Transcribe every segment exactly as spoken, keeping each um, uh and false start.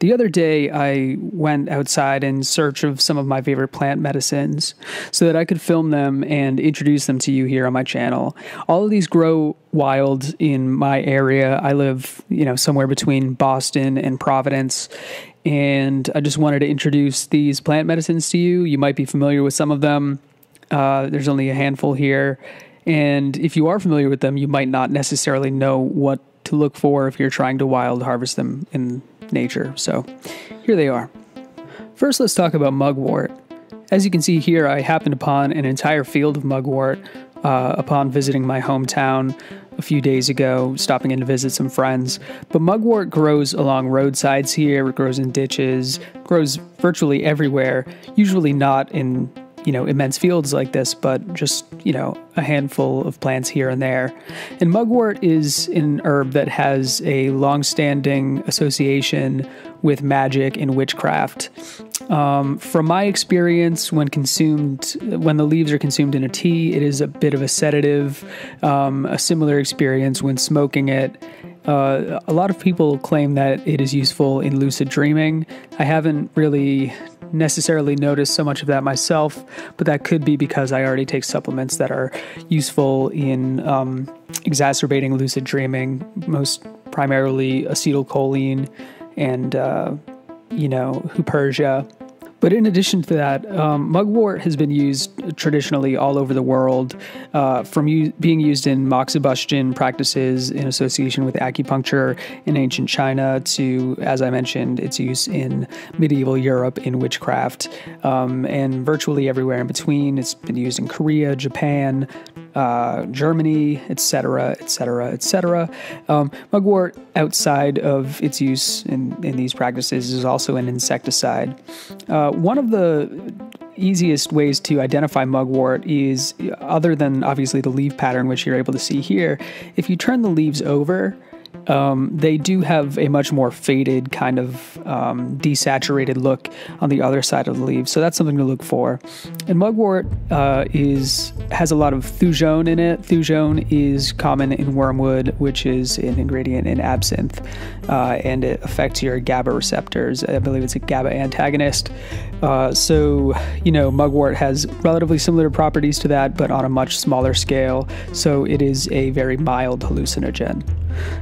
The other day, I went outside in search of some of my favorite plant medicines so that I could film them and introduce them to you here on my channel. All of these grow wild in my area. I live, you know, somewhere between Boston and Providence, and I just wanted to introduce these plant medicines to you. You might be familiar with some of them. Uh, there's only a handful here, and if you are familiar with them, you might not necessarily know what to look for if you're trying to wild harvest them in nature. So here they are. First, let's talk about mugwort. As you can see here, I happened upon an entire field of mugwort uh, upon visiting my hometown a few days ago, stopping in to visit some friends. But mugwort grows along roadsides here. It grows in ditches, grows virtually everywhere, usually not in, you know, immense fields like this, but just, you know, a handful of plants here and there. And mugwort is an herb that has a long-standing association with magic and witchcraft. Um, from my experience, when consumed, when the leaves are consumed in a tea, it is a bit of a sedative. Um, a similar experience when smoking it. Uh, a lot of people claim that it is useful in lucid dreaming. I haven't really necessarily notice so much of that myself, but that could be because I already take supplements that are useful in um, exacerbating lucid dreaming, most primarily acetylcholine and, uh, you know, huperzia. But in addition to that, um, mugwort has been used traditionally all over the world, uh, from u being used in moxibustion practices in association with acupuncture in ancient China to, as I mentioned, its use in medieval Europe in witchcraft, um, and virtually everywhere in between. It's been used in Korea, Japan, Uh, Germany, et cetera, et cetera, et cetera. Um, mugwort, outside of its use in, in these practices, is also an insecticide. Uh, one of the easiest ways to identify mugwort is, other than obviously the leaf pattern, which you're able to see here, if you turn the leaves over, Um, they do have a much more faded kind of um, desaturated look on the other side of the leaves, so that's something to look for. And mugwort uh, is has a lot of thujone in it. Thujone is common in wormwood, which is an ingredient in absinthe, uh, and it affects your GABA receptors. I believe it's a GABA antagonist. Uh, so, you know, mugwort has relatively similar properties to that, but on a much smaller scale, so it is a very mild hallucinogen.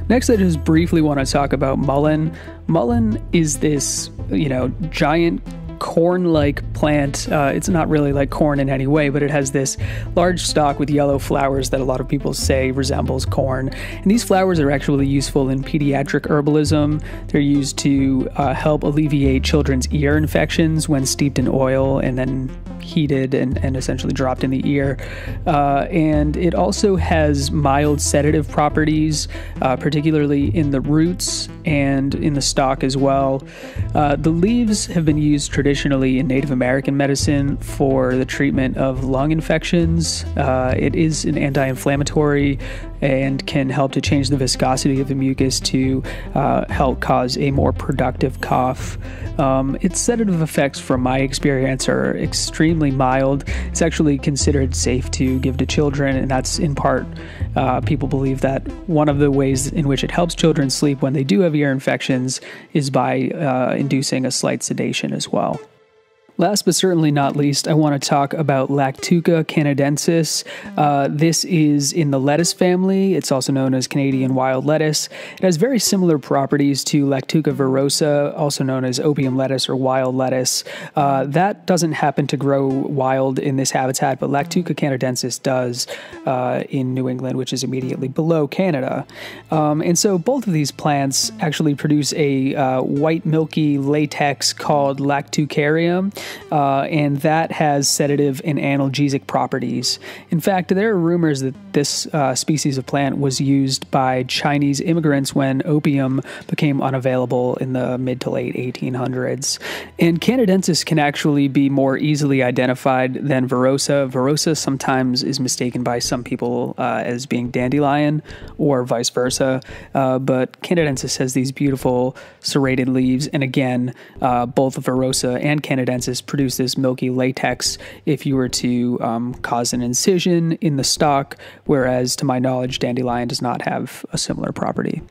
Next, I just briefly want to talk about mullein. Mullein is this, you know, giant corn-like plant. Uh, it's not really like corn in any way, but it has this large stalk with yellow flowers that a lot of people say resembles corn. And these flowers are actually useful in pediatric herbalism. They're used to uh, help alleviate children's ear infections when steeped in oil and then heated and, and essentially dropped in the ear. Uh, and it also has mild sedative properties, uh, particularly in the roots and in the stalk as well. Uh, the leaves have been used traditionally in Native American medicine for the treatment of lung infections. Uh, it is an anti-inflammatory and can help to change the viscosity of the mucus to uh, help cause a more productive cough. Um, its sedative effects, from my experience, are extremely mild. It's actually considered safe to give to children, and that's in part, uh, people believe that one of the ways in which it helps children sleep when they do have ear infections is by uh, inducing a slight sedation as well. Last but certainly not least, I want to talk about Lactuca canadensis. Uh, this is in the lettuce family. It's also known as Canadian wild lettuce. It has very similar properties to Lactuca virosa, also known as opium lettuce or wild lettuce. Uh, that doesn't happen to grow wild in this habitat, but Lactuca canadensis does uh, in New England, which is immediately below Canada. Um, and so both of these plants actually produce a uh, white milky latex called Lactucarium. Uh, and that has sedative and analgesic properties. In fact, there are rumors that this uh, species of plant was used by Chinese immigrants when opium became unavailable in the mid to late eighteen hundreds. And canadensis can actually be more easily identified than virosa. Virosa sometimes is mistaken by some people uh, as being dandelion or vice versa, uh, but canadensis has these beautiful serrated leaves, and again, uh, both virosa and canadensis produce this milky latex if you were to um, cause an incision in the stalk, whereas to my knowledge dandelion does not have a similar property.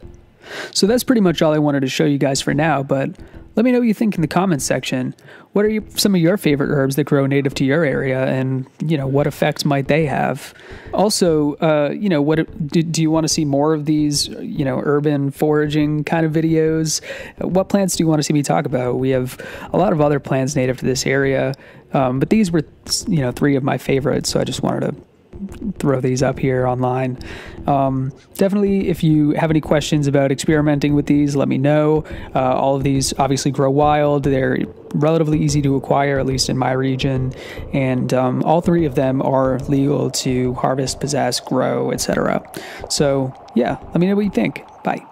So that's pretty much all I wanted to show you guys for now, but Let me know what you think in the comments section. What are you, some of your favorite herbs that grow native to your area, and you know, what effects might they have? Also, uh, you know, what do, do you want to see more of these, you know, urban foraging kind of videos? What plants do you want to see me talk about? We have a lot of other plants native to this area, um, but these were, you know, three of my favorites, so I just wanted to throw these up here online. Um, definitely, if you have any questions about experimenting with these, let me know. Uh, all of these obviously grow wild. They're relatively easy to acquire, at least in my region, and um, all three of them are legal to harvest, possess, grow, et cetera. So yeah, let me know what you think. Bye.